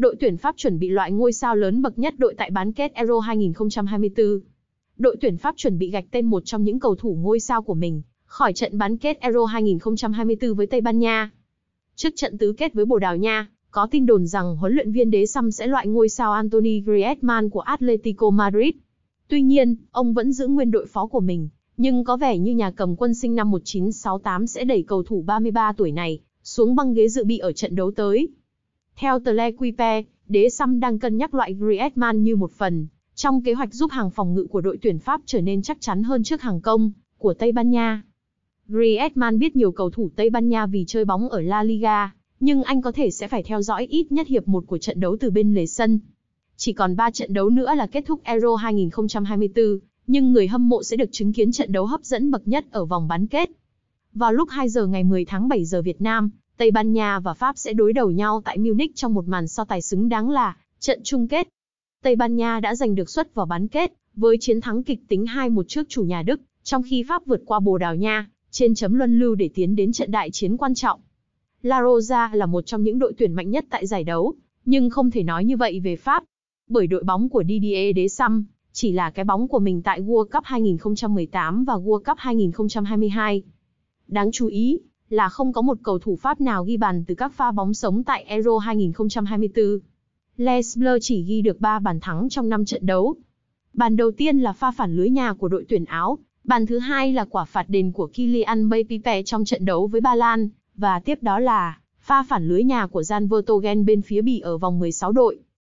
đội tuyển Pháp chuẩn bị loại ngôi sao lớn bậc nhất đội tại bán kết Euro 2024. Đội tuyển Pháp chuẩn bị gạch tên một trong những cầu thủ ngôi sao của mình khỏi trận bán kết Euro 2024 với Tây Ban Nha. Trước trận tứ kết với Bồ Đào Nha, có tin đồn rằng huấn luyện viên Deschamps sẽ loại ngôi sao Anthony Griezmann của Atletico Madrid. Tuy nhiên, ông vẫn giữ nguyên đội phó của mình, nhưng có vẻ như nhà cầm quân sinh năm 1968 sẽ đẩy cầu thủ 33 tuổi này xuống băng ghế dự bị ở trận đấu tới. Theo tờ L'Equipe, Deschamps đang cân nhắc loại Griezmann như một phần trong kế hoạch giúp hàng phòng ngự của đội tuyển Pháp trở nên chắc chắn hơn trước hàng công của Tây Ban Nha. Griezmann biết nhiều cầu thủ Tây Ban Nha vì chơi bóng ở La Liga, nhưng anh có thể sẽ phải theo dõi ít nhất hiệp 1 của trận đấu từ bên lề sân. Chỉ còn 3 trận đấu nữa là kết thúc Euro 2024, nhưng người hâm mộ sẽ được chứng kiến trận đấu hấp dẫn bậc nhất ở vòng bán kết. Vào lúc 2 giờ ngày 10 tháng 7 giờ Việt Nam, Tây Ban Nha và Pháp sẽ đối đầu nhau tại Munich trong một màn so tài xứng đáng là trận chung kết. Tây Ban Nha đã giành được suất vào bán kết với chiến thắng kịch tính 2-1 trước chủ nhà Đức, trong khi Pháp vượt qua Bồ Đào Nha trên chấm luân lưu để tiến đến trận đại chiến quan trọng. La Roja là một trong những đội tuyển mạnh nhất tại giải đấu, nhưng không thể nói như vậy về Pháp, bởi đội bóng của Didier Deschamps chỉ là cái bóng của mình tại World Cup 2018 và World Cup 2022. Đáng chú ý là không có một cầu thủ Pháp nào ghi bàn từ các pha bóng sống tại Euro 2024. Les Bleus chỉ ghi được 3 bàn thắng trong 5 trận đấu. Bàn đầu tiên là pha phản lưới nhà của đội tuyển Áo, bàn thứ hai là quả phạt đền của Kylian Mbappé trong trận đấu với Ba Lan, và tiếp đó là pha phản lưới nhà của Jan Vertonghen bên phía Bỉ ở vòng 16 đội.